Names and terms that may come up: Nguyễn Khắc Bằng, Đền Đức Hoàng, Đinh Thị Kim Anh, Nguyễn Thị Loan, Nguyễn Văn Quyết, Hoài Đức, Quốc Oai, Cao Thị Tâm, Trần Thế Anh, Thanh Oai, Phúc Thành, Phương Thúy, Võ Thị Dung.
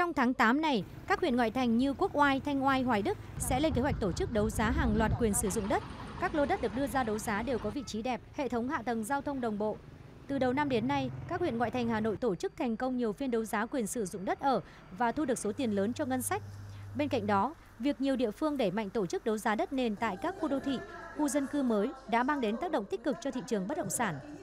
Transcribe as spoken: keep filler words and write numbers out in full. Trong tháng tám này, các huyện ngoại thành như Quốc Oai, Thanh Oai, Hoài Đức sẽ lên kế hoạch tổ chức đấu giá hàng loạt quyền sử dụng đất. Các lô đất được đưa ra đấu giá đều có vị trí đẹp, hệ thống hạ tầng giao thông đồng bộ. Từ đầu năm đến nay, các huyện ngoại thành Hà Nội tổ chức thành công nhiều phiên đấu giá quyền sử dụng đất ở và thu được số tiền lớn cho ngân sách. Bên cạnh đó, việc nhiều địa phương đẩy mạnh tổ chức đấu giá đất nền tại các khu đô thị, khu dân cư mới đã mang đến tác động tích cực cho thị trường bất động sản.